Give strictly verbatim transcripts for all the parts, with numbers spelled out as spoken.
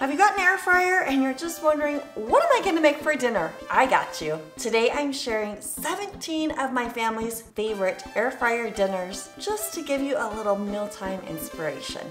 Have you got an air fryer and you're just wondering, what am I gonna make for dinner? I got you. Today I'm sharing seventeen of my family's favorite air fryer dinners just to give you a little mealtime inspiration.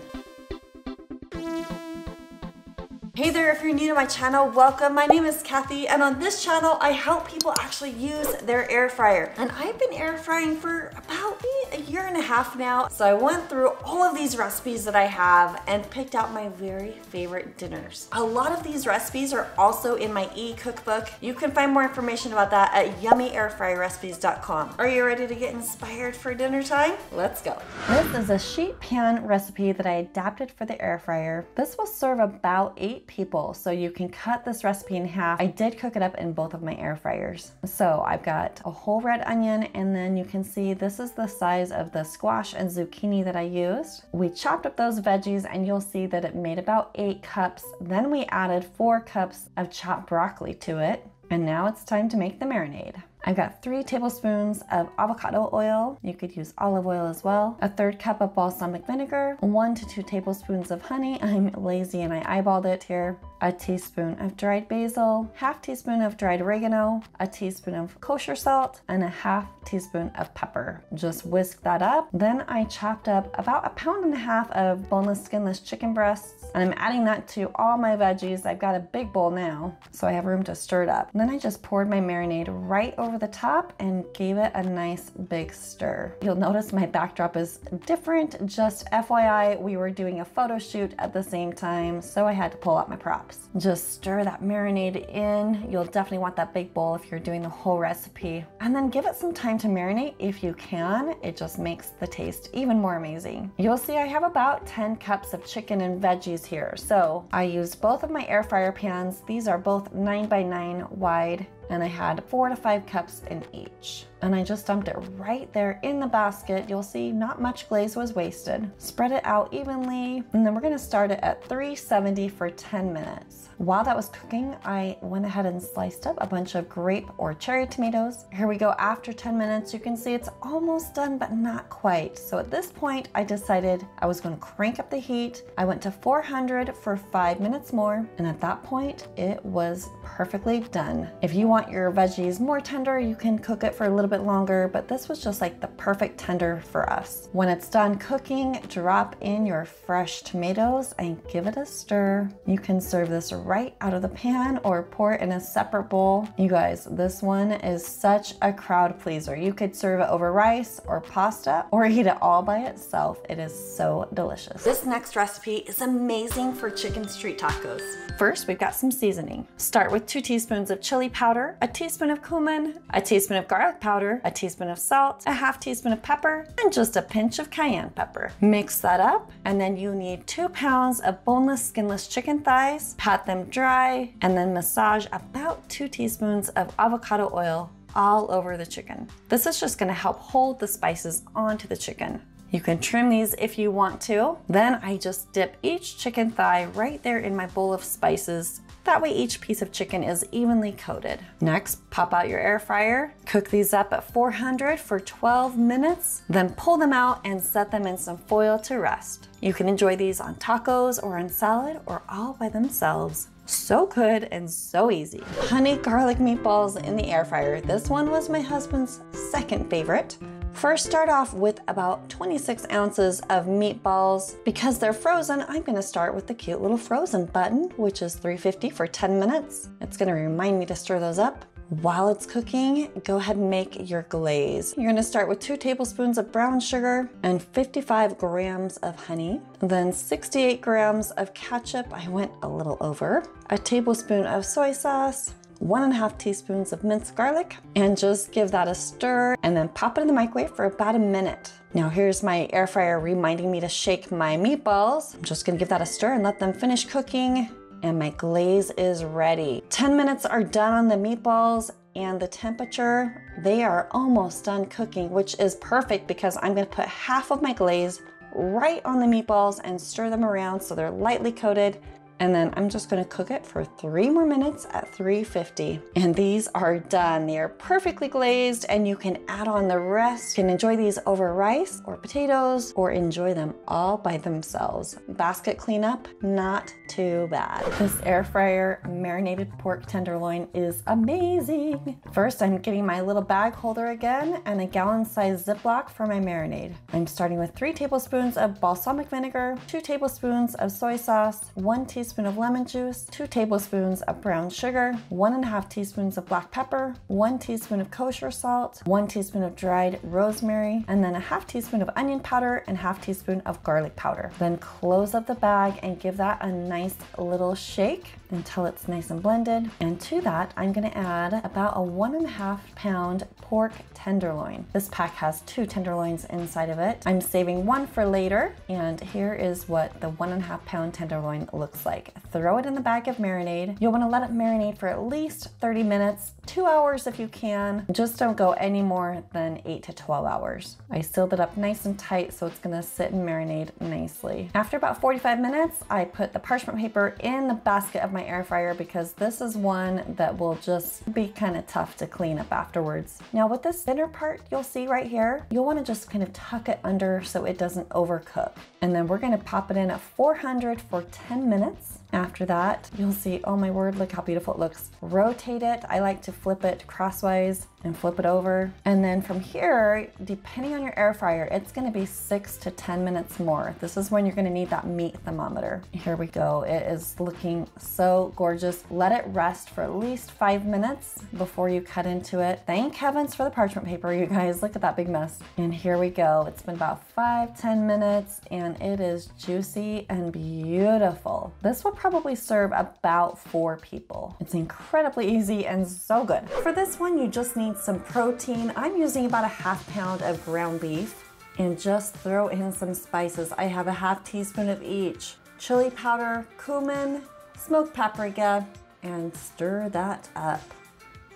Hey there, if you're new to my channel, welcome. My name is Kathy, and on this channel, I help people actually use their air fryer. And I've been air frying for about a year and a half now. So I went through all of these recipes that I have and picked out my very favorite dinners. A lot of these recipes are also in my e-cookbook. You can find more information about that at yummy air fryer recipes dot com. Are you ready to get inspired for dinner time? Let's go. This is a sheet pan recipe that I adapted for the air fryer. This will serve about eight people, so you can cut this recipe in half. I did cook it up in both of my air fryers. So I've got a whole red onion, and then you can see this is the size of the squash and zucchini that I used. We chopped up those veggies and you'll see that it made about eight cups. Then we added four cups of chopped broccoli to it. And now it's time to make the marinade. I've got three tablespoons of avocado oil. You could use olive oil as well. A third cup of balsamic vinegar, one to two tablespoons of honey. I'm lazy and I eyeballed it here. A teaspoon of dried basil, half teaspoon of dried oregano, a teaspoon of kosher salt, and a half teaspoon of pepper. Just whisk that up. Then I chopped up about a pound and a half of boneless, skinless chicken breasts, and I'm adding that to all my veggies. I've got a big bowl now, so I have room to stir it up. And then I just poured my marinade right over the top and gave it a nice big stir. You'll notice my backdrop is different. Just F Y I, we were doing a photo shoot at the same time, so I had to pull out my props. Just stir that marinade in. You'll definitely want that big bowl if you're doing the whole recipe. And then give it some time to marinate if you can. It just makes the taste even more amazing. You'll see I have about ten cups of chicken and veggies here. So I used both of my air fryer pans. These are both nine by nine wide, and I had four to five cups in each. And I just dumped it right there in the basket. You'll see not much glaze was wasted. Spread it out evenly, and then we're gonna start it at three seventy for ten minutes. While that was cooking, I went ahead and sliced up a bunch of grape or cherry tomatoes. Here we go after ten minutes. You can see it's almost done, but not quite. So at this point, I decided I was gonna crank up the heat. I went to four hundred for five minutes more, and at that point, it was perfectly done. If you want your veggies more tender, you can cook it for a little bit longer, but this was just like the perfect tender for us. When it's done cooking, drop in your fresh tomatoes and give it a stir. You can serve this right out of the pan or pour it in a separate bowl. You guys, this one is such a crowd pleaser. You could serve it over rice or pasta or eat it all by itself. It is so delicious. This next recipe is amazing for chicken street tacos. First, we've got some seasoning. Start with two teaspoons of chili powder, a teaspoon of cumin, a teaspoon of garlic powder, a teaspoon of salt, a half teaspoon of pepper, and just a pinch of cayenne pepper. Mix that up, and then you need two pounds of boneless, skinless chicken thighs. Pat them dry, and then massage about two teaspoons of avocado oil all over the chicken. This is just gonna help hold the spices onto the chicken. You can trim these if you want to. Then I just dip each chicken thigh right there in my bowl of spices. That way each piece of chicken is evenly coated. Next, pop out your air fryer. Cook these up at four hundred for twelve minutes, then pull them out and set them in some foil to rest. You can enjoy these on tacos or on salad or all by themselves. So good and so easy. Honey garlic meatballs in the air fryer. This one was my husband's second favorite. First, start off with about twenty-six ounces of meatballs. Because they're frozen, I'm gonna start with the cute little frozen button, which is three fifty for ten minutes. It's gonna remind me to stir those up. While it's cooking, go ahead and make your glaze. You're gonna start with two tablespoons of brown sugar and fifty-five grams of honey, then sixty-eight grams of ketchup, I went a little over, a tablespoon of soy sauce, one and a half teaspoons of minced garlic, and just give that a stir and then pop it in the microwave for about a minute. Now here's my air fryer reminding me to shake my meatballs. I'm just gonna give that a stir and let them finish cooking, and my glaze is ready. ten minutes are done on the meatballs and the temperature. They are almost done cooking, which is perfect because I'm gonna put half of my glaze right on the meatballs and stir them around so they're lightly coated. and then I'm just gonna cook it for three more minutes at three fifty. And these are done. They are perfectly glazed and you can add on the rest. You can enjoy these over rice or potatoes or enjoy them all by themselves. Basket cleanup, not too bad. This air fryer marinated pork tenderloin is amazing. First, I'm getting my little bag holder again and a gallon size Ziploc for my marinade. I'm starting with three tablespoons of balsamic vinegar, two tablespoons of soy sauce, one teaspoon of lemon juice, two tablespoons of brown sugar, one and a half teaspoons of black pepper, one teaspoon of kosher salt, one teaspoon of dried rosemary, and then a half teaspoon of onion powder and half teaspoon of garlic powder. Then close up the bag and give that a nice little shake until it's nice and blended. And to that, I'm gonna add about a one and a half pound pork tenderloin. This pack has two tenderloins inside of it. I'm saving one for later, and here is what the one and a half pound tenderloin looks like. Throw it in the bag of marinade. You'll wanna let it marinate for at least thirty minutes, two hours if you can. Just don't go any more than eight to twelve hours. I sealed it up nice and tight, so it's gonna sit and marinate nicely. After about forty-five minutes, I put the parchment paper in the basket of my air fryer because this is one that will just be kind of tough to clean up afterwards. Now with this inner part you'll see right here, you'll want to just kind of tuck it under so it doesn't overcook. And then we're going to pop it in at four hundred for ten minutes. After that, you'll see, oh my word, look how beautiful it looks. Rotate it. I like to flip it crosswise and flip it over. And then from here, depending on your air fryer, it's gonna be six to ten minutes more. This is when you're gonna need that meat thermometer. Here we go. It is looking so gorgeous. Let it rest for at least five minutes before you cut into it. Thank heavens for the parchment paper, you guys. Look at that big mess. And here we go. It's been about five, ten minutes, and it is juicy and beautiful. This will probably serve about four people. It's incredibly easy and so good. For this one, you just need some protein. I'm using about a half pound of ground beef, and just throw in some spices. I have a half teaspoon of each. Chili powder, cumin, smoked paprika, and stir that up.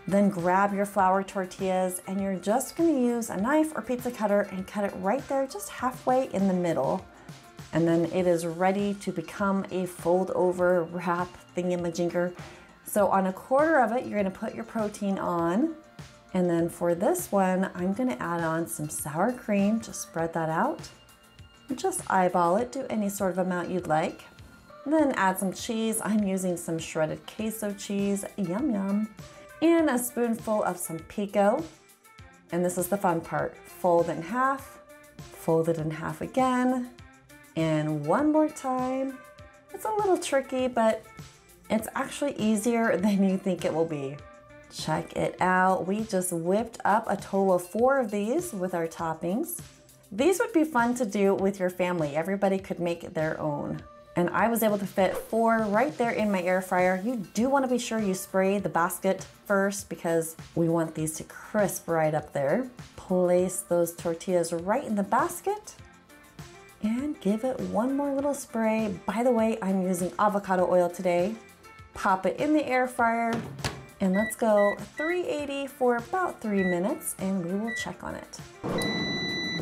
Then grab your flour tortillas and you're just gonna use a knife or pizza cutter and cut it right there, just halfway in the middle. And then it is ready to become a fold over wrap thingamajigger. So on a quarter of it, you're gonna put your protein on. And then for this one, I'm gonna add on some sour cream. Just spread that out. Just eyeball it, do any sort of amount you'd like. And then add some cheese. I'm using some shredded queso cheese, yum yum. And a spoonful of some pico. And this is the fun part. Fold in half, fold it in half again. And one more time. It's a little tricky, but it's actually easier than you think it will be. Check it out. We just whipped up a total of four of these with our toppings. These would be fun to do with your family. Everybody could make their own. And I was able to fit four right there in my air fryer. You do want to be sure you spray the basket first because we want these to crisp right up there. Place those tortillas right in the basket and give it one more little spray. By the way, I'm using avocado oil today. Pop it in the air fryer. And let's go three eighty for about three minutes and we will check on it.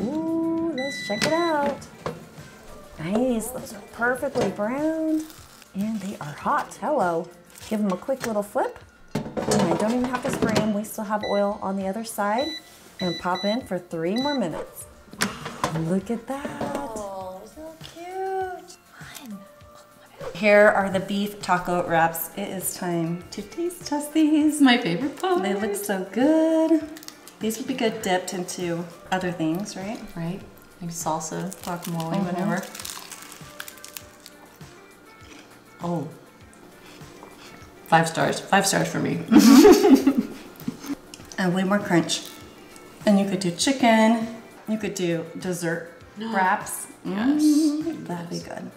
Ooh, let's check it out. Nice, those are perfectly browned and they are hot, hello. Give them a quick little flip. And I don't even have to spray them, we still have oil on the other side. And pop in for three more minutes. Look at that. Here are the beef taco wraps. It is time to taste test these. My favorite part. They look so good. These would be good dipped into other things, right? Right. Like salsa, guacamole, mm-hmm. whatever. Oh. Five stars. Five stars for me. And way more crunch. And you could do chicken. You could do dessert wraps. Yes. Mm, that'd be good.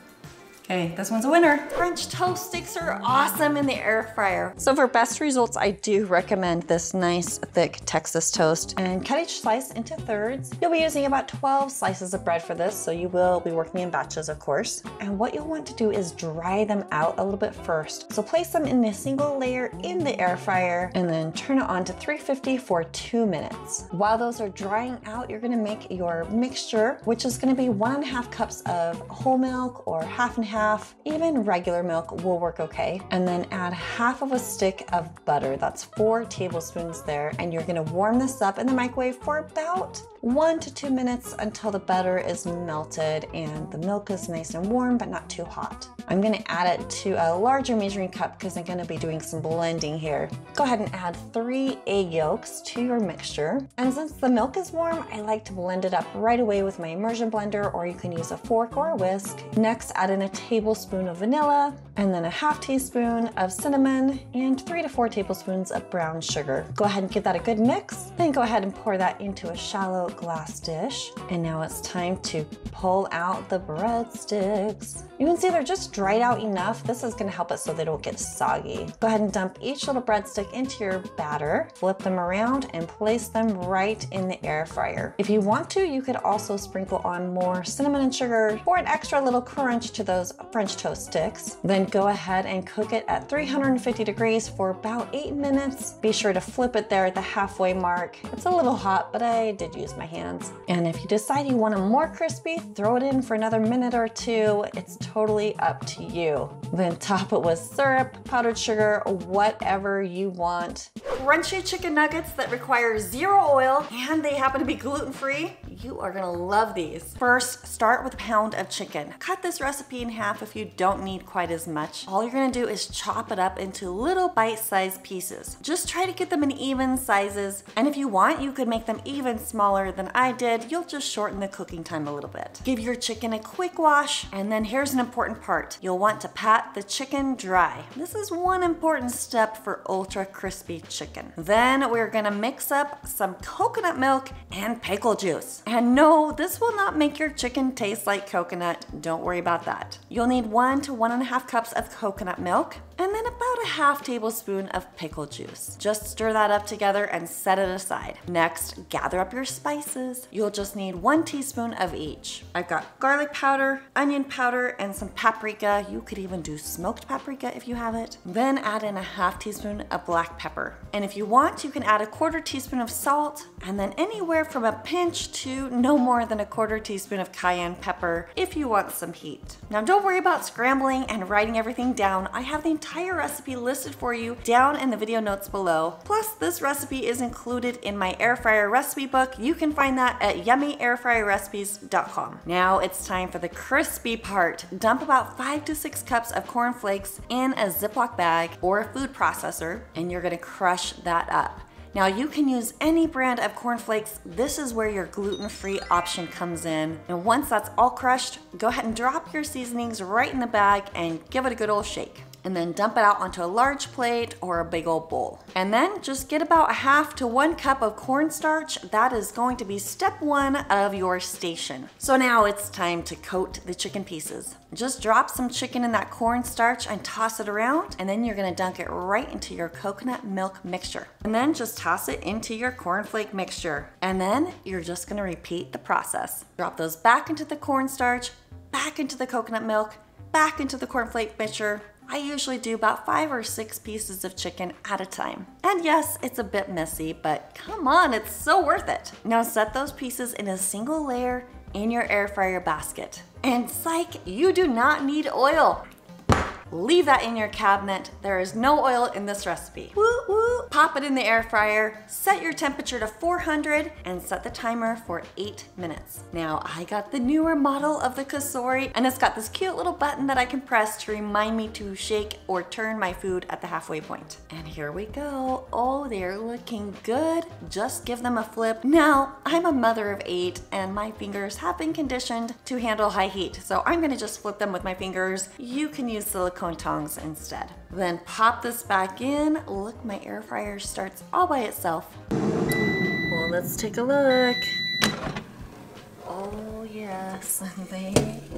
Okay, this one's a winner. French toast sticks are awesome in the air fryer. So for best results, I do recommend this nice thick Texas toast and cut each slice into thirds. You'll be using about twelve slices of bread for this, so you will be working in batches, of course. And what you'll want to do is dry them out a little bit first. So place them in a single layer in the air fryer and then turn it on to three fifty for two minutes. While those are drying out, you're gonna make your mixture, which is gonna be one and a half cups of whole milk or half and half half, even regular milk will work okay. And then add half of a stick of butter. That's four tablespoons there. And you're gonna warm this up in the microwave for about one to two minutes until the butter is melted and the milk is nice and warm, but not too hot. I'm gonna add it to a larger measuring cup because I'm gonna be doing some blending here. Go ahead and add three egg yolks to your mixture. And since the milk is warm, I like to blend it up right away with my immersion blender, or you can use a fork or a whisk. Next, add in a tablespoon of vanilla, and then a half teaspoon of cinnamon, and three to four tablespoons of brown sugar. Go ahead and give that a good mix, then go ahead and pour that into a shallow glass dish. And now it's time to pull out the breadsticks. You can see they're just dried out enough. This is gonna help it so they don't get soggy. Go ahead and dump each little breadstick into your batter, flip them around, and place them right in the air fryer. If you want to, you could also sprinkle on more cinnamon and sugar for an extra little crunch to those French toast sticks. Then go ahead and cook it at three hundred fifty degrees for about eight minutes. Be sure to flip it there at the halfway mark. It's a little hot, but I did use my hands. And if you decide you want them more crispy, throw it in for another minute or two. It's totally up to you. Then top it with syrup, powdered sugar, whatever you want. Crunchy chicken nuggets that require zero oil and they happen to be gluten-free. You are gonna love these. First, start with a pound of chicken. Cut this recipe in half if you don't need quite as much. All you're gonna do is chop it up into little bite-sized pieces. Just try to get them in even sizes, and if you want, you could make them even smaller than I did. You'll just shorten the cooking time a little bit. Give your chicken a quick wash, and then here's an important part. You'll want to pat the chicken dry. This is one important step for ultra crispy chicken. Then we're gonna mix up some coconut milk and pickle juice. And no, this will not make your chicken taste like coconut. Don't worry about that. You'll need one to one and a half cups of coconut milk, and then about a half tablespoon of pickle juice. Just stir that up together and set it aside. Next, gather up your spices. You'll just need one teaspoon of each. I've got garlic powder, onion powder, and some paprika. You could even do smoked paprika if you have it. Then add in a half teaspoon of black pepper. And if you want, you can add a quarter teaspoon of salt, and then anywhere from a pinch to no more than a quarter teaspoon of cayenne pepper if you want some heat. Now don't worry about scrambling and writing everything down. I have the entire entire recipe listed for you down in the video notes below. Plus, this recipe is included in my air fryer recipe book. You can find that at yummy air fryer recipes dot com. Now it's time for the crispy part. Dump about five to six cups of corn flakes in a Ziploc bag or a food processor, and you're gonna crush that up. Now you can use any brand of cornflakes. This is where your gluten-free option comes in. And once that's all crushed, go ahead and drop your seasonings right in the bag and give it a good old shake. And then dump it out onto a large plate or a big old bowl. And then just get about a half to one cup of cornstarch. That is going to be step one of your station. So now it's time to coat the chicken pieces. Just drop some chicken in that cornstarch and toss it around, and then you're gonna dunk it right into your coconut milk mixture. And then just toss it into your cornflake mixture. And then you're just gonna repeat the process. Drop those back into the cornstarch, back into the coconut milk, back into the cornflake mixture. I usually do about five or six pieces of chicken at a time. And yes, it's a bit messy, but come on, it's so worth it. Now set those pieces in a single layer in your air fryer basket. And psych, you do not need oil. Leave that in your cabinet. There is no oil in this recipe. Woo woo! Pop it in the air fryer, set your temperature to four hundred, and set the timer for eight minutes. Now, I got the newer model of the Cosori, and it's got this cute little button that I can press to remind me to shake or turn my food at the halfway point. And here we go. Oh, they're looking good. Just give them a flip. Now, I'm a mother of eight, and my fingers have been conditioned to handle high heat, so I'm gonna just flip them with my fingers. You can use silicone cone tongs instead. Then pop this back in. Look, my air fryer starts all by itself. Well, let's take a look. Oh yes, they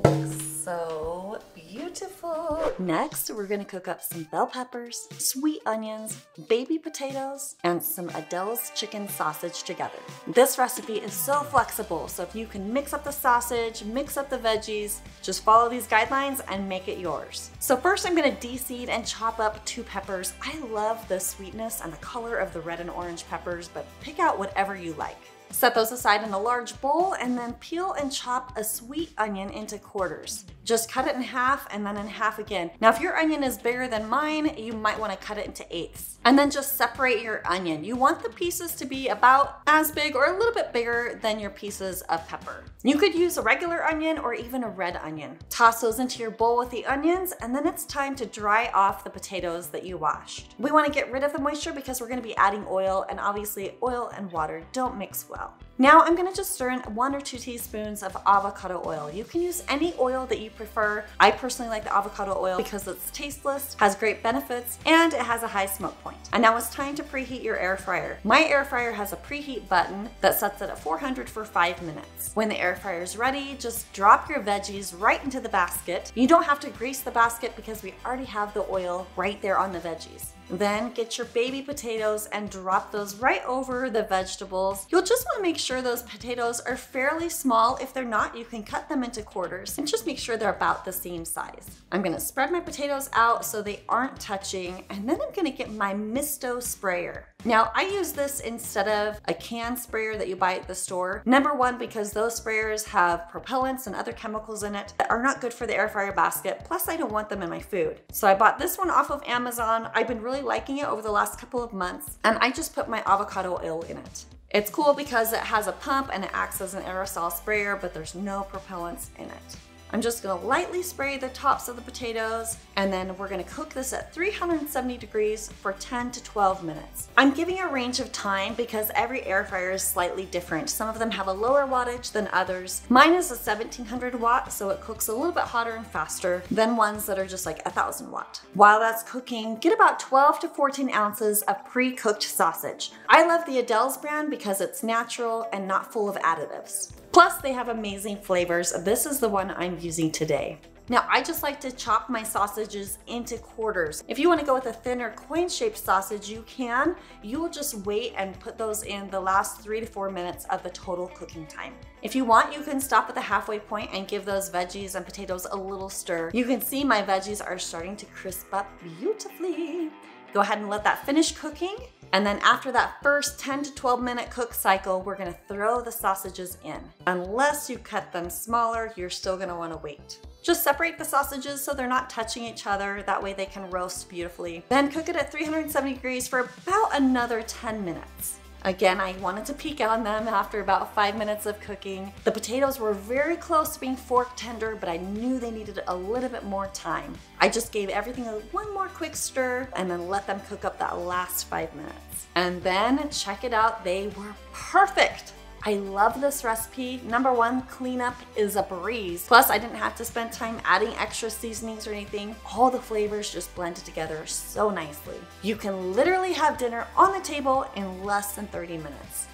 look so beautiful. Next, we're gonna cook up some bell peppers, sweet onions, baby potatoes, and some Adele's chicken sausage together. This recipe is so flexible, so if you can mix up the sausage, mix up the veggies, just follow these guidelines and make it yours. So first I'm gonna de-seed and chop up two peppers. I love the sweetness and the color of the red and orange peppers, but pick out whatever you like. Set those aside in a large bowl and then peel and chop a sweet onion into quarters. Just cut it in half and then in half again. Now, if your onion is bigger than mine, you might want to cut it into eighths. And then just separate your onion. You want the pieces to be about as big or a little bit bigger than your pieces of pepper. You could use a regular onion or even a red onion. Toss those into your bowl with the onions, and then it's time to dry off the potatoes that you washed. We want to get rid of the moisture because we're going to be adding oil, and obviously oil and water don't mix well. Now I'm going to just stir in one or two teaspoons of avocado oil. You can use any oil that you prefer. I personally like the avocado oil because it's tasteless, has great benefits, and it has a high smoke point. And now it's time to preheat your air fryer. My air fryer has a preheat button that sets it at four hundred for five minutes. When the air fryer is ready, just drop your veggies right into the basket. You don't have to grease the basket because we already have the oil right there on the veggies. Then get your baby potatoes and drop those right over the vegetables. You'll just want to make sure those potatoes are fairly small. If they're not, you can cut them into quarters and just make sure they're about the same size. I'm going to spread my potatoes out so they aren't touching, and then I'm going to get my Misto sprayer. Now, I use this instead of a can sprayer that you buy at the store. Number one, because those sprayers have propellants and other chemicals in it that are not good for the air fryer basket. Plus, I don't want them in my food. So I bought this one off of Amazon. I've been really liking it over the last couple of months, and I just put my avocado oil in it. It's cool because it has a pump and it acts as an aerosol sprayer, but there's no propellants in it. I'm just gonna lightly spray the tops of the potatoes, and then we're gonna cook this at three hundred seventy degrees for ten to twelve minutes. I'm giving a range of time because every air fryer is slightly different. Some of them have a lower wattage than others. Mine is a seventeen hundred watt, so it cooks a little bit hotter and faster than ones that are just like a thousand watt. While that's cooking, get about twelve to fourteen ounces of pre-cooked sausage. I love the Adele's brand because it's natural and not full of additives. Plus, they have amazing flavors. This is the one I'm using today. Now, I just like to chop my sausages into quarters. If you want to go with a thinner coin-shaped sausage, you can. You will just wait and put those in the last three to four minutes of the total cooking time. If you want, you can stop at the halfway point and give those veggies and potatoes a little stir. You can see my veggies are starting to crisp up beautifully. Go ahead and let that finish cooking. And then after that first ten to twelve minute cook cycle, we're gonna throw the sausages in. Unless you cut them smaller, you're still gonna wanna wait. Just separate the sausages so they're not touching each other. That way they can roast beautifully. Then cook it at three hundred seventy degrees for about another ten minutes. Again, I wanted to peek on them after about five minutes of cooking. The potatoes were very close to being fork tender, but I knew they needed a little bit more time. I just gave everything one more quick stir and then let them cook up that last five minutes. And then check it out, they were perfect. I love this recipe. Number one, cleanup is a breeze. Plus, I didn't have to spend time adding extra seasonings or anything. All the flavors just blended together so nicely. You can literally have dinner on the table in less than thirty minutes.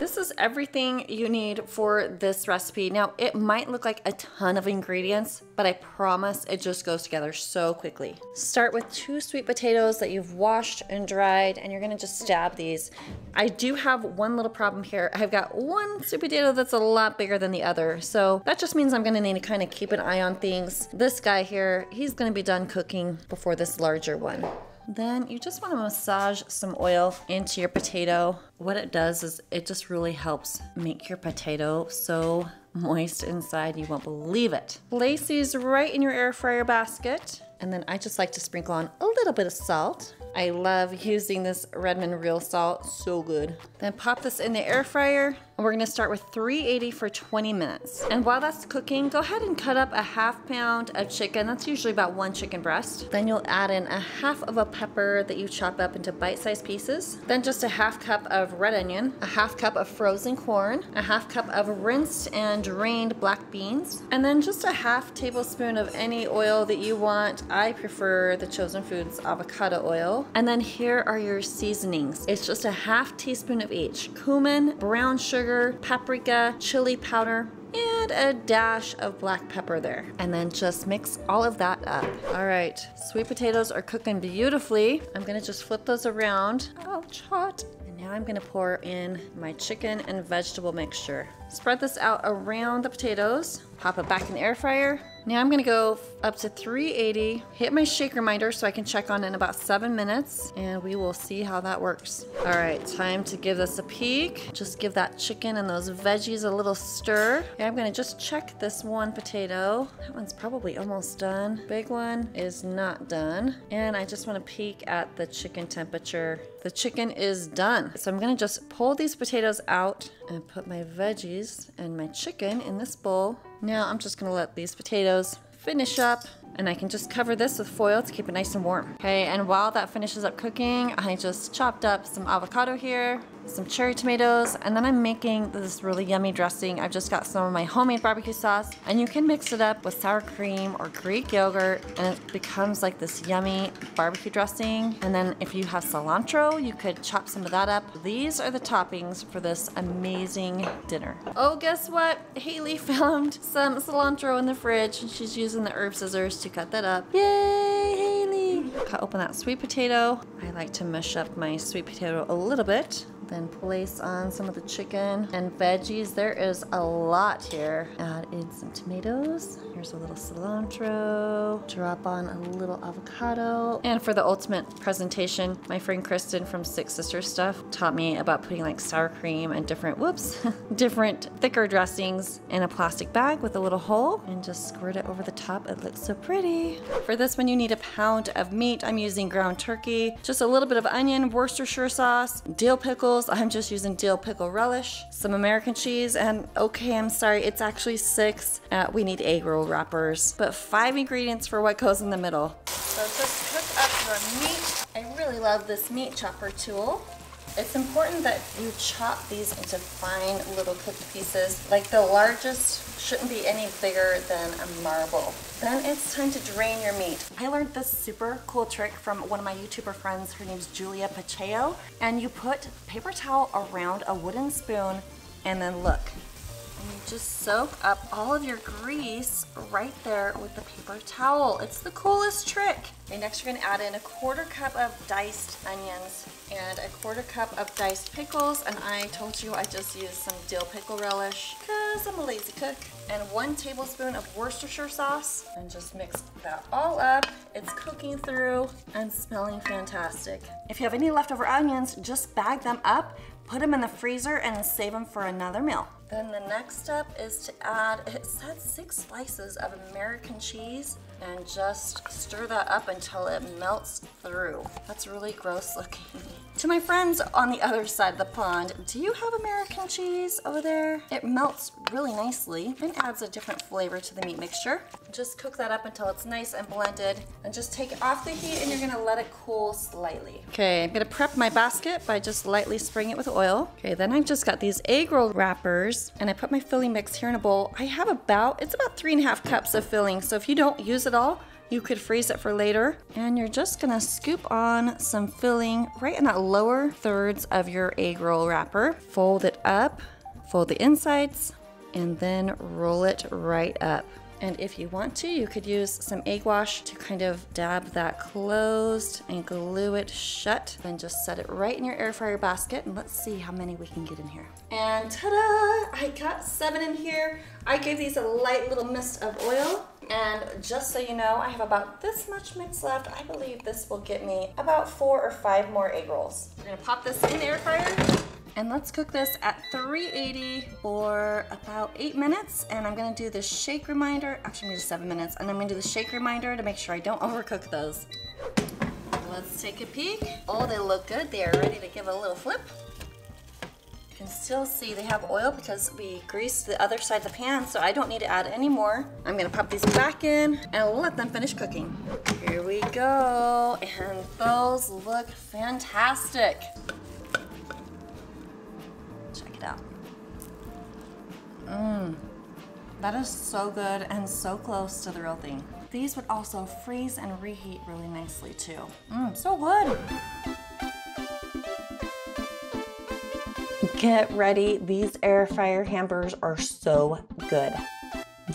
This is everything you need for this recipe. Now, it might look like a ton of ingredients, but I promise it just goes together so quickly. Start with two sweet potatoes that you've washed and dried, and you're gonna just stab these. I do have one little problem here. I've got one sweet potato that's a lot bigger than the other, so that just means I'm gonna need to kind of keep an eye on things. This guy here, he's gonna be done cooking before this larger one. Then you just want to massage some oil into your potato. What it does is it just really helps make your potato so moist inside, you won't believe it. Place these right in your air fryer basket. And then I just like to sprinkle on a little bit of salt. I love using this Redmond Real salt, so good. Then pop this in the air fryer, and we're gonna start with three eighty for twenty minutes. And while that's cooking, go ahead and cut up a half pound of chicken. That's usually about one chicken breast. Then you'll add in a half of a pepper that you chop up into bite-sized pieces. Then just a half cup of red onion, a half cup of frozen corn, a half cup of rinsed and drained black beans, and then just a half tablespoon of any oil that you want. I prefer the Chosen Foods avocado oil. And then here are your seasonings. It's just a half teaspoon of each. Cumin, brown sugar, paprika, chili powder, and a dash of black pepper there. And then just mix all of that up. All right, sweet potatoes are cooking beautifully. I'm gonna just flip those around. Ouch, hot. And now I'm gonna pour in my chicken and vegetable mixture. Spread this out around the potatoes. Pop it back in the air fryer. Now I'm gonna go up to three eighty, hit my shake reminder so I can check on in about seven minutes, and we will see how that works. All right, time to give this a peek. Just give that chicken and those veggies a little stir. Yeah, I'm gonna just check this one potato. That one's probably almost done. Big one is not done. And I just wanna peek at the chicken temperature. The chicken is done. So I'm gonna just pull these potatoes out and put my veggies and my chicken in this bowl. Now I'm just gonna let these potatoes finish up, and I can just cover this with foil to keep it nice and warm. Okay, and while that finishes up cooking, I just chopped up some avocado here, some cherry tomatoes, and then I'm making this really yummy dressing. I've just got some of my homemade barbecue sauce, and you can mix it up with sour cream or Greek yogurt, and it becomes like this yummy barbecue dressing. And then if you have cilantro, you could chop some of that up. These are the toppings for this amazing dinner. Oh, guess what? Haley found some cilantro in the fridge, and she's using the herb scissors to cut that up. Yay, Haley! Cut open that sweet potato. I like to mush up my sweet potato a little bit. Then place on some of the chicken and veggies. There is a lot here. Add in some tomatoes. Here's a little cilantro. Drop on a little avocado. And for the ultimate presentation, my friend Kristen from Six Sisters Stuff taught me about putting like sour cream and different, whoops, different thicker dressings in a plastic bag with a little hole, and just squirt it over the top. It looks so pretty. For this one, you need a pound of meat. I'm using ground turkey, just a little bit of onion, Worcestershire sauce, dill pickles. I'm just using dill pickle relish, some American cheese, and okay, I'm sorry, it's actually six. Uh, we need egg roll wrappers, but five ingredients for what goes in the middle. So just cook up your meat. I really love this meat chopper tool. It's important that you chop these into fine little cooked pieces. Like the largest shouldn't be any bigger than a marble. Then it's time to drain your meat. I learned this super cool trick from one of my YouTuber friends. Her name's Julia Pacheo. And you put paper towel around a wooden spoon, and then look. And you just soak up all of your grease right there with the paper towel. It's the coolest trick. Okay, next you're gonna add in a quarter cup of diced onions and a quarter cup of diced pickles. And I told you I just used some dill pickle relish because I'm a lazy cook. And one tablespoon of Worcestershire sauce. And just mix that all up. It's cooking through and smelling fantastic. If you have any leftover onions, just bag them up, put them in the freezer, and save them for another meal. Then the next step is to add, it said six slices of American cheese, and just stir that up until it melts through. That's really gross looking. To my friends on the other side of the pond, do you have American cheese over there? It melts really nicely and adds a different flavor to the meat mixture. Just cook that up until it's nice and blended, and just take it off the heat, and you're gonna let it cool slightly. Okay, I'm gonna prep my basket by just lightly spraying it with oil. Okay, then I've just got these egg roll wrappers, and I put my filling mix here in a bowl. I have about, it's about three and a half cups of filling, so if you don't use it all, you could freeze it for later. And you're just gonna scoop on some filling right in that lower thirds of your egg roll wrapper. Fold it up, fold the insides, and then roll it right up. And if you want to, you could use some egg wash to kind of dab that closed and glue it shut. Then just set it right in your air fryer basket, and let's see how many we can get in here. And ta-da! I got seven in here. I gave these a light little mist of oil. And just so you know, I have about this much mix left. I believe this will get me about four or five more egg rolls. We're gonna pop this in the air fryer. And let's cook this at three eighty for about eight minutes. And I'm gonna do this shake reminder. Actually, I'm gonna do seven minutes. And I'm gonna do the shake reminder to make sure I don't overcook those. Let's take a peek. Oh, they look good. They are ready to give it a little flip. You can still see they have oil because we greased the other side of the pan, so I don't need to add any more. I'm gonna pop these back in and let them finish cooking. Here we go. And those look fantastic. Check it out. Mmm, that is so good and so close to the real thing. These would also freeze and reheat really nicely too. Mmm, so good. Get ready, these air fryer hamburgers are so good.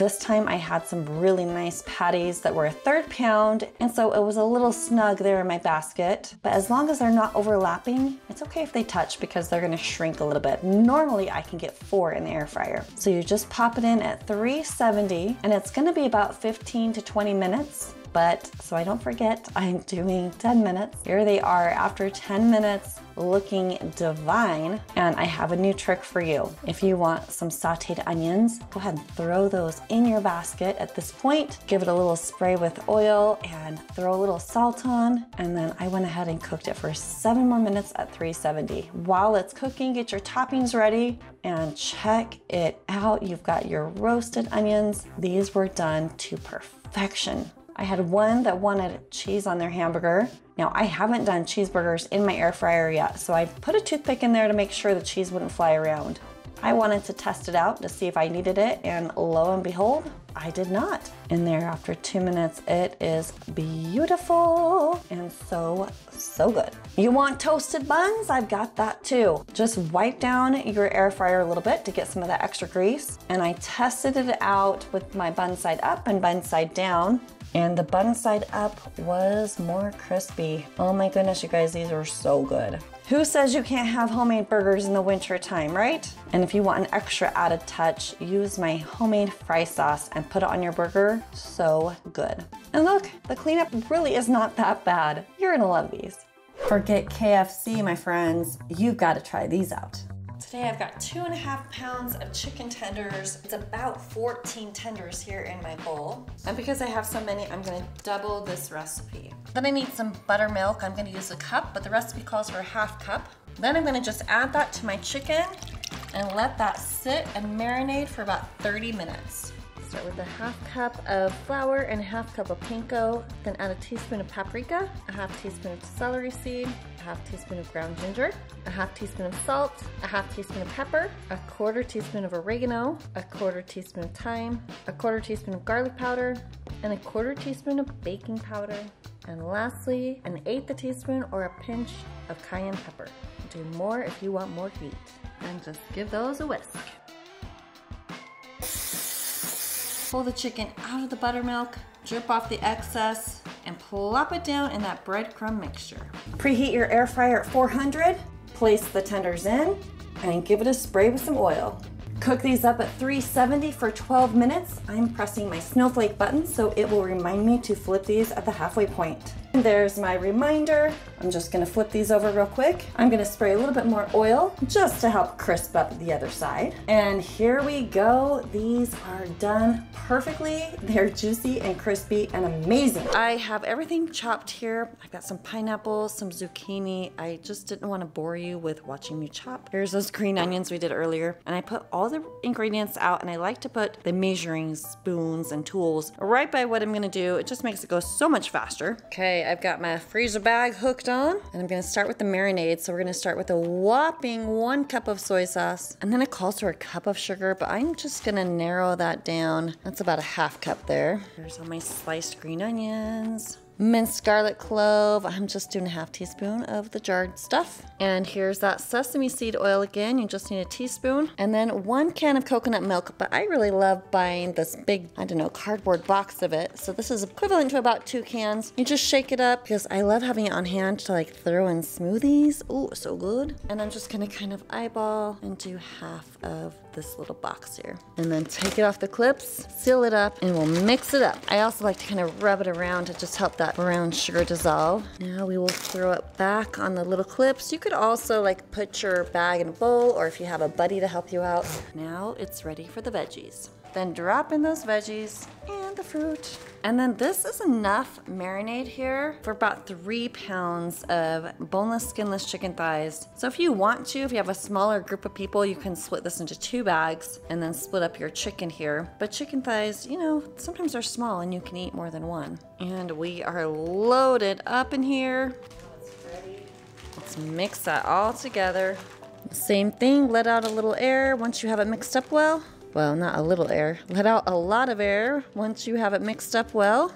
This time I had some really nice patties that were a third pound, and so it was a little snug there in my basket. But as long as they're not overlapping, it's okay if they touch because they're gonna shrink a little bit. Normally I can get four in the air fryer. So you just pop it in at three seventy, and it's gonna be about fifteen to twenty minutes. But so I don't forget, I'm doing ten minutes. Here they are after ten minutes, looking divine. And I have a new trick for you. If you want some sauteed onions, go ahead and throw those in your basket at this point. Give it a little spray with oil and throw a little salt on. And then I went ahead and cooked it for seven more minutes at three seventy. While it's cooking, get your toppings ready and check it out. You've got your roasted onions. These were done to perfection. I had one that wanted cheese on their hamburger. Now, I haven't done cheeseburgers in my air fryer yet, so I put a toothpick in there to make sure the cheese wouldn't fly around. I wanted to test it out to see if I needed it, and lo and behold, I did not. In there after two minutes, it is beautiful and so, so good. You want toasted buns? I've got that too. Just wipe down your air fryer a little bit to get some of that extra grease, and I tested it out with my bun side up and bun side down. And the bun side up was more crispy. Oh my goodness, you guys, these are so good. Who says you can't have homemade burgers in the winter time, right? And if you want an extra added touch, use my homemade fry sauce and put it on your burger. So good. And look, the cleanup really is not that bad. You're gonna love these. Forget K F C, my friends. You've gotta try these out. Today I've got two and a half pounds of chicken tenders. It's about fourteen tenders here in my bowl. And because I have so many, I'm gonna double this recipe. Then I need some buttermilk. I'm gonna use a cup, but the recipe calls for a half cup. Then I'm gonna just add that to my chicken and let that sit and marinate for about thirty minutes. Start with a half cup of flour and a half cup of panko, then add a teaspoon of paprika, a half teaspoon of celery seed, a half teaspoon of ground ginger, a half teaspoon of salt, a half teaspoon of pepper, a quarter teaspoon of oregano, a quarter teaspoon of thyme, a quarter teaspoon of garlic powder, and a quarter teaspoon of baking powder. And lastly, an eighth of a teaspoon or a pinch of cayenne pepper. Do more if you want more heat. And just give those a whisk. Pull the chicken out of the buttermilk, drip off the excess, and plop it down in that breadcrumb mixture. Preheat your air fryer at four hundred, place the tenders in, and give it a spray with some oil. Cook these up at three seventy for twelve minutes. I'm pressing my snowflake button so it will remind me to flip these at the halfway point. And there's my reminder. I'm just gonna flip these over real quick. I'm gonna spray a little bit more oil just to help crisp up the other side. And here we go. These are done perfectly. They're juicy and crispy and amazing. I have everything chopped here. I've got some pineapple, some zucchini. I just didn't wanna bore you with watching me chop. Here's those green onions we did earlier. And I put all the ingredients out, and I like to put the measuring spoons and tools right by what I'm gonna do. It just makes it go so much faster. Okay. I've got my freezer bag hooked on, and I'm gonna start with the marinade. So we're gonna start with a whopping one cup of soy sauce, and then it calls for a cup of sugar, but I'm just gonna narrow that down. That's about a half cup there. Here's all my sliced green onions. Minced garlic clove. I'm just doing a half teaspoon of the jarred stuff. And here's that sesame seed oil again. You just need a teaspoon. And then one can of coconut milk, but I really love buying this big, I don't know, cardboard box of it. So this is equivalent to about two cans. You just shake it up because I love having it on hand to like throw in smoothies. Ooh, so good. And I'm just gonna kind of eyeball and do half of this little box here. And then take it off the clips, seal it up, and we'll mix it up. I also like to kind of rub it around to just help that brown sugar dissolve. Now we will throw it back on the little clips. You could also like put your bag in a bowl, or if you have a buddy to help you out. Now it's ready for the veggies. Then drop in those veggies and the fruit. And then this is enough marinade here for about three pounds of boneless, skinless chicken thighs. So if you want to, if you have a smaller group of people, you can split this into two bags and then split up your chicken here. But chicken thighs, you know, sometimes they're small and you can eat more than one. And we are loaded up in here. Let's mix that all together. Same thing, let out a little air once you have it mixed up well. Well, not a little air. Let out a lot of air once you have it mixed up well.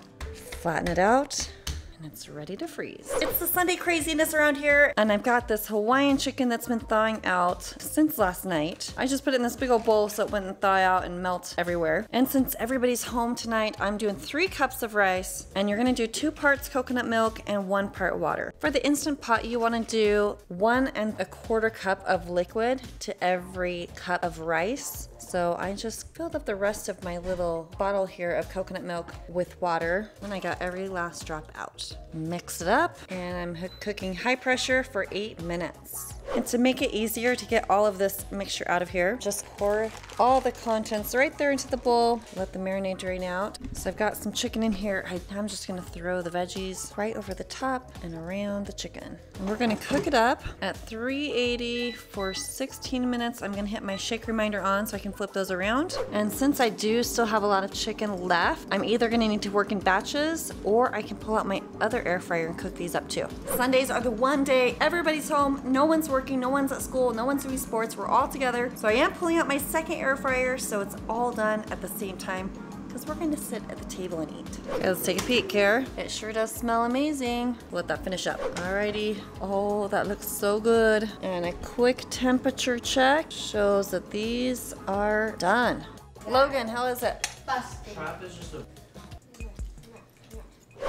Flatten it out and it's ready to freeze. It's the Sunday craziness around here, and I've got this Hawaiian chicken that's been thawing out since last night. I just put it in this big old bowl so it wouldn't thaw out and melt everywhere. And since everybody's home tonight, I'm doing three cups of rice, and you're gonna do two parts coconut milk and one part water. For the Instant Pot, you wanna do one and a quarter cup of liquid to every cup of rice. So I just filled up the rest of my little bottle here of coconut milk with water, and I got every last drop out. Mix it up, and I'm cooking high pressure for eight minutes. And to make it easier to get all of this mixture out of here, just pour all the contents right there into the bowl. Let the marinade drain out. So I've got some chicken in here. I, I'm just gonna throw the veggies right over the top and around the chicken. And we're gonna cook it up at three eighty for sixteen minutes. I'm gonna hit my shake reminder on so I can flip those around. And since I do still have a lot of chicken left, I'm either gonna need to work in batches or I can pull out my other air fryer and cook these up too. Sundays are the one day everybody's home, no one's working, no one's at school, no one's doing sports, we're all together. So I am pulling out my second air fryer so it's all done at the same time, because we're gonna sit at the table and eat. Okay, let's take a peek here. It sure does smell amazing. Let that finish up. Alrighty. Oh, that looks so good. And a quick temperature check shows that these are done. Logan, how is it? Busted.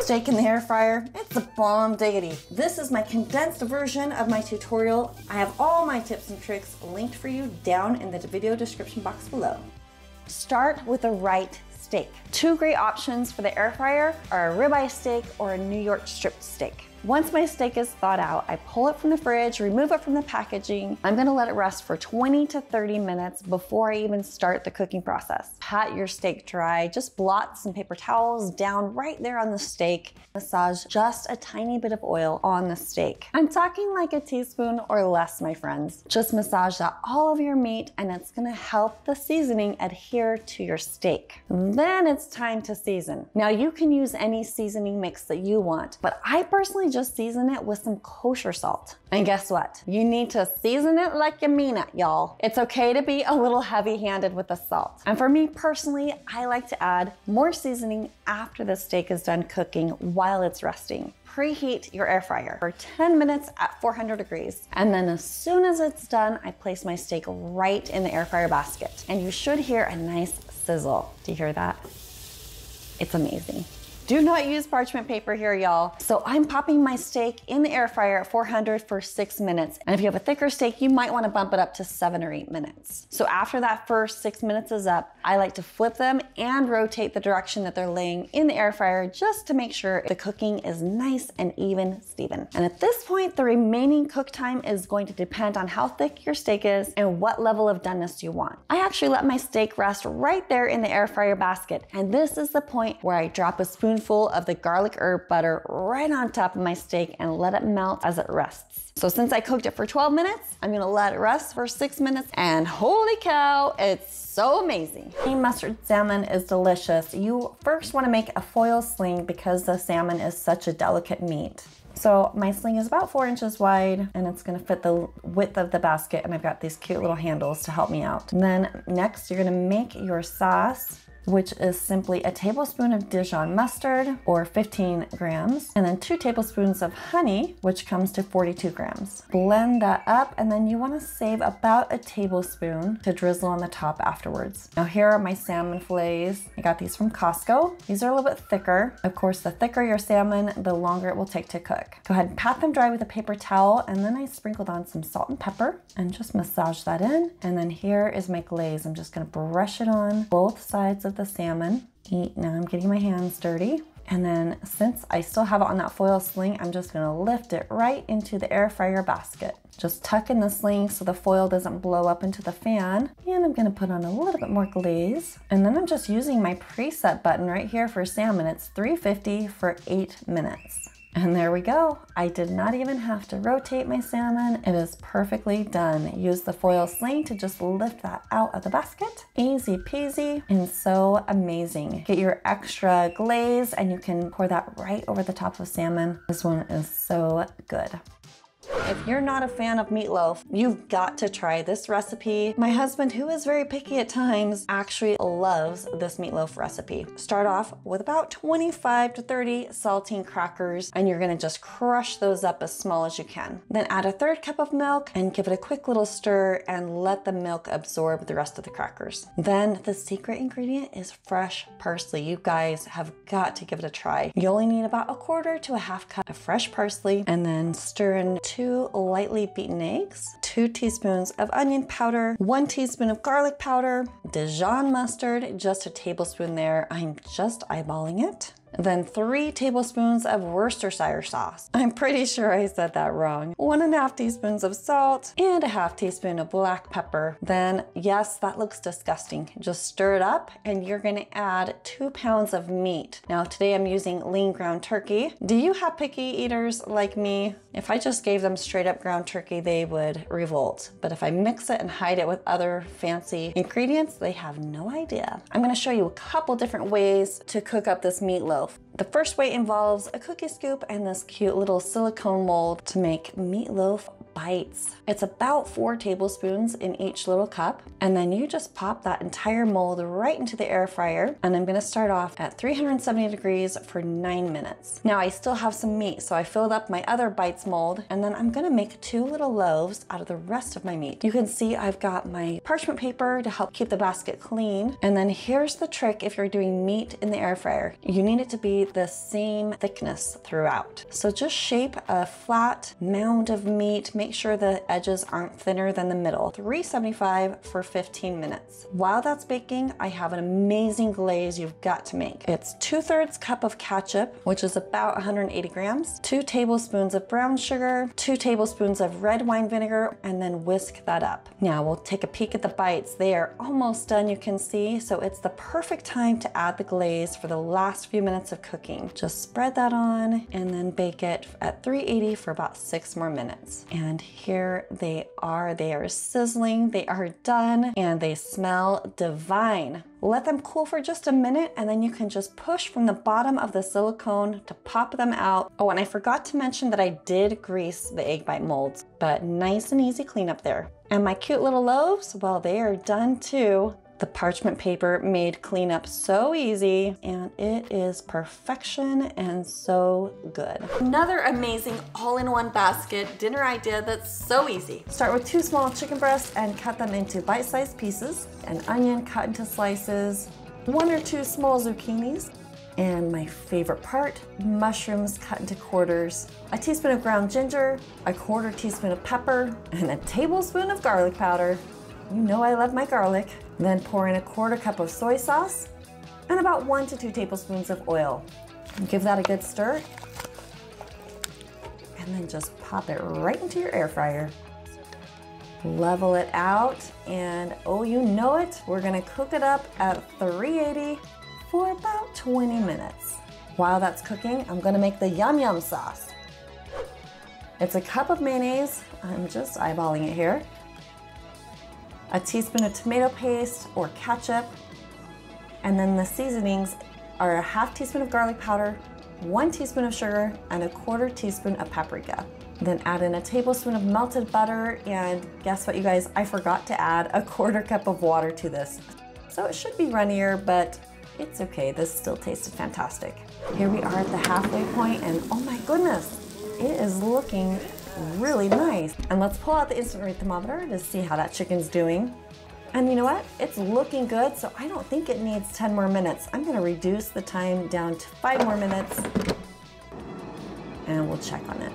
Steak in the air fryer, it's a bomb diggity. This is my condensed version of my tutorial. I have all my tips and tricks linked for you down in the video description box below. Start with the right steak. Two great options for the air fryer are a ribeye steak or a New York strip steak. Once my steak is thawed out, I pull it from the fridge, remove it from the packaging. I'm gonna let it rest for twenty to thirty minutes before I even start the cooking process. Pat your steak dry, just blot some paper towels down right there on the steak. Massage just a tiny bit of oil on the steak. I'm talking like a teaspoon or less, my friends. Just massage that all over your meat and it's gonna help the seasoning adhere to your steak. Then it's time to season. Now you can use any seasoning mix that you want, but I personally just just season it with some kosher salt. And guess what? You need to season it like you mean it, y'all. It's okay to be a little heavy-handed with the salt. And for me personally, I like to add more seasoning after the steak is done cooking while it's resting. Preheat your air fryer for ten minutes at four hundred degrees. And then as soon as it's done, I place my steak right in the air fryer basket. And you should hear a nice sizzle. Do you hear that? It's amazing. Do not use parchment paper here, y'all. So I'm popping my steak in the air fryer at four hundred for six minutes. And if you have a thicker steak, you might wanna bump it up to seven or eight minutes. So after that first six minutes is up, I like to flip them and rotate the direction that they're laying in the air fryer just to make sure the cooking is nice and even, Steven. And at this point, the remaining cook time is going to depend on how thick your steak is and what level of doneness you want. I actually let my steak rest right there in the air fryer basket. And this is the point where I drop a spoon full of the garlic herb butter right on top of my steak and let it melt as it rests. So since I cooked it for twelve minutes, I'm gonna let it rest for six minutes and holy cow, it's so amazing. Cream mustard salmon is delicious. You first wanna make a foil sling because the salmon is such a delicate meat. So my sling is about four inches wide and it's gonna fit the width of the basket, and I've got these cute little handles to help me out. And then next, you're gonna make your sauce, which is simply a tablespoon of Dijon mustard, or fifteen grams, and then two tablespoons of honey, which comes to forty-two grams. Blend that up, and then you wanna save about a tablespoon to drizzle on the top afterwards. Now here are my salmon fillets. I got these from Costco. These are a little bit thicker. Of course, the thicker your salmon, the longer it will take to cook. Go ahead and pat them dry with a paper towel, and then I sprinkled on some salt and pepper, and just massage that in. And then here is my glaze. I'm just gonna brush it on both sides of the salmon. Eat. Now I'm getting my hands dirty. And then since I still have it on that foil sling, I'm just gonna lift it right into the air fryer basket. Just tuck in the sling so the foil doesn't blow up into the fan. And I'm gonna put on a little bit more glaze. And then I'm just using my preset button right here for salmon. It's three fifty for eight minutes. And there we go. I did not even have to rotate my salmon. It is perfectly done. Use the foil sling to just lift that out of the basket. Easy peasy and so amazing. Get your extra glaze and you can pour that right over the top of salmon. This one is so good. If you're not a fan of meatloaf, you've got to try this recipe. My husband, who is very picky at times, actually loves this meatloaf recipe. Start off with about twenty-five to thirty saltine crackers, and you're gonna just crush those up as small as you can. Then add a third cup of milk and give it a quick little stir and let the milk absorb the rest of the crackers. Then the secret ingredient is fresh parsley. You guys have got to give it a try. You only need about a quarter to a half cup of fresh parsley, and then stir in two lightly beaten eggs, two teaspoons of onion powder, one teaspoon of garlic powder, Dijon mustard, just a tablespoon there. I'm just eyeballing it. Then three tablespoons of Worcestershire sauce. I'm pretty sure I said that wrong. One and a half teaspoons of salt and a half teaspoon of black pepper. Then, yes, that looks disgusting. Just stir it up and you're gonna add two pounds of meat. Now today I'm using lean ground turkey. Do you have picky eaters like me? If I just gave them straight up ground turkey, they would revolt. But if I mix it and hide it with other fancy ingredients, they have no idea. I'm gonna show you a couple different ways to cook up this meatloaf. The first way involves a cookie scoop and this cute little silicone mold to make meatloaf bites. It's about four tablespoons in each little cup, and then you just pop that entire mold right into the air fryer, and I'm gonna start off at three hundred seventy degrees for nine minutes. Now I still have some meat, so I filled up my other bites mold, and then I'm gonna make two little loaves out of the rest of my meat. You can see I've got my parchment paper to help keep the basket clean, and then here's the trick if you're doing meat in the air fryer. You need it to be the same thickness throughout. So just shape a flat mound of meat, make Make sure the edges aren't thinner than the middle. three seventy-five for fifteen minutes. While that's baking, I have an amazing glaze you've got to make. It's two-thirds cup of ketchup, which is about one hundred eighty grams, two tablespoons of brown sugar, two tablespoons of red wine vinegar, and then whisk that up. Now we'll take a peek at the bites. They are almost done, you can see, so it's the perfect time to add the glaze for the last few minutes of cooking. Just spread that on and then bake it at three eighty for about six more minutes. And And here they are. They are sizzling, they are done, and they smell divine. Let them cool for just a minute, and then you can just push from the bottom of the silicone to pop them out. Oh, and I forgot to mention that I did grease the egg bite molds, but nice and easy cleanup there. And my cute little loaves, well, they are done too. The parchment paper made cleanup so easy, and it is perfection and so good. Another amazing all-in-one basket dinner idea that's so easy. Start with two small chicken breasts and cut them into bite-sized pieces, an onion cut into slices, one or two small zucchinis, and my favorite part, mushrooms cut into quarters, a teaspoon of ground ginger, a quarter teaspoon of pepper, and a tablespoon of garlic powder. You know I love my garlic. Then pour in a quarter cup of soy sauce and about one to two tablespoons of oil. Give that a good stir, and then just pop it right into your air fryer. Level it out, and oh, you know it, we're gonna cook it up at three eighty for about twenty minutes. While that's cooking, I'm gonna make the yum yum sauce. It's a cup of mayonnaise, I'm just eyeballing it here, a teaspoon of tomato paste or ketchup, and then the seasonings are a half teaspoon of garlic powder, one teaspoon of sugar, and a quarter teaspoon of paprika. Then add in a tablespoon of melted butter, and guess what you guys, I forgot to add a quarter cup of water to this. So it should be runnier, but it's okay, this still tasted fantastic. Here we are at the halfway point, and oh my goodness, it is looking really nice. And let's pull out the instant read thermometer to see how that chicken's doing. And you know what? It's looking good, so I don't think it needs ten more minutes. I'm gonna reduce the time down to five more minutes, and we'll check on it.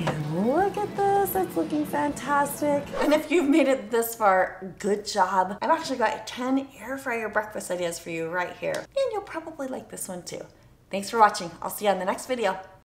And look at this, it's looking fantastic. And if you've made it this far, good job. I've actually got ten air fryer breakfast ideas for you right here. And you'll probably like this one too. Thanks for watching. I'll see you on the next video.